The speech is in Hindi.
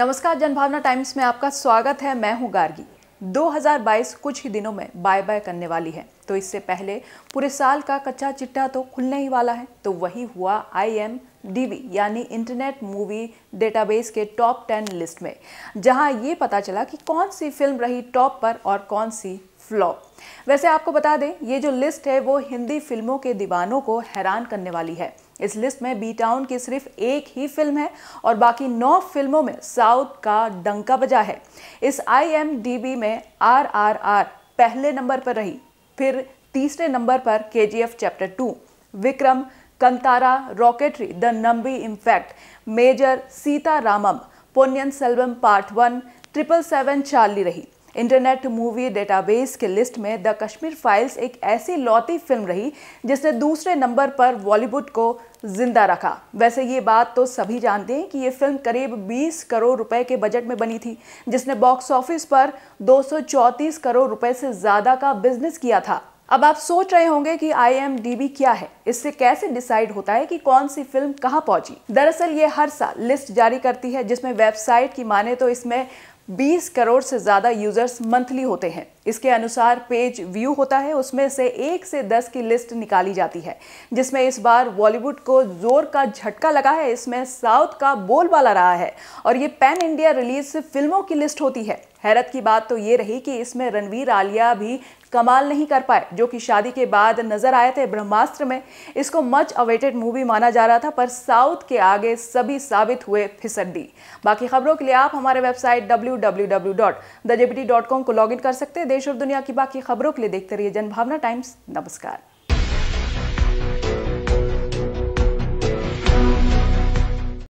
नमस्कार, जनभावना टाइम्स में आपका स्वागत है। मैं हूं गार्गी। 2022 कुछ ही दिनों में बाय बाय करने वाली है, तो इससे पहले पूरे साल का कच्चा चिट्ठा तो खुलने ही वाला है। तो वही हुआ IMDB यानी इंटरनेट मूवी डेटाबेस के टॉप 10 लिस्ट में, जहां ये पता चला कि कौन सी फिल्म रही टॉप पर और कौन सी फ्लॉप। वैसे आपको बता दें, ये जो लिस्ट है वो हिंदी फिल्मों के दीवानों को हैरान करने वाली है। इस लिस्ट में बी टाउन की सिर्फ एक ही फिल्म है और बाकी 9 फिल्मों में साउथ का डंका बजा है। इस IMDB में RRR पहले नंबर पर रही, फिर तीसरे नंबर पर KGF chapter 2, Vikram, Kantara, Rocketry, the Nambi impact, major, Sita Ramam, Ponniyin Selvan part 1, 777 Charlie रही। इंटरनेट मूवी डेटाबेस के लिस्ट में द कश्मीर फाइल्स एक ऐसी लौती फिल्म रही जिसने दूसरे नंबर पर बॉलीवुड को जिंदा रखा। वैसे ये बात तो सभी जानते हैं कि ये फिल्म करीब 20 करोड़ रुपए के बजट में बनी थी, जिसने बॉक्स ऑफिस पर 234 करोड़ रुपए से ज़्यादा का बिजनेस किया था। अब आप सोच रहे होंगे कि IMDB क्या है, इससे कैसे डिसाइड होता है कि कौन सी फिल्म कहाँ पहुँची। दरअसल ये हर साल लिस्ट जारी करती है, जिसमें वेबसाइट की माने तो इसमें 20 करोड़ से ज़्यादा यूजर्स मंथली होते हैं। इसके अनुसार पेज व्यू होता है, उसमें से 1 से 10 की लिस्ट निकाली जाती है, जिसमें इस बार बॉलीवुड को जोर का झटका लगा है। इसमें साउथ का बोलबाला रहा है और ये पैन इंडिया रिलीज फिल्मों की लिस्ट होती है। हैरत की बात तो ये रही कि इसमें रणबीर आलिया भी कमाल नहीं कर पाए, जो कि शादी के बाद नजर आए थे ब्रह्मास्त्र में। इसको मच अवेटेड मूवी माना जा रहा था, पर साउथ के आगे सभी साबित हुए फिसड्डी। बाकी खबरों के लिए आप हमारे वेबसाइट www.thejpt.com को लॉगिन कर सकते हैं। देश और दुनिया की बाकी खबरों के लिए देखते रहिए जनभावना टाइम्स। नमस्कार।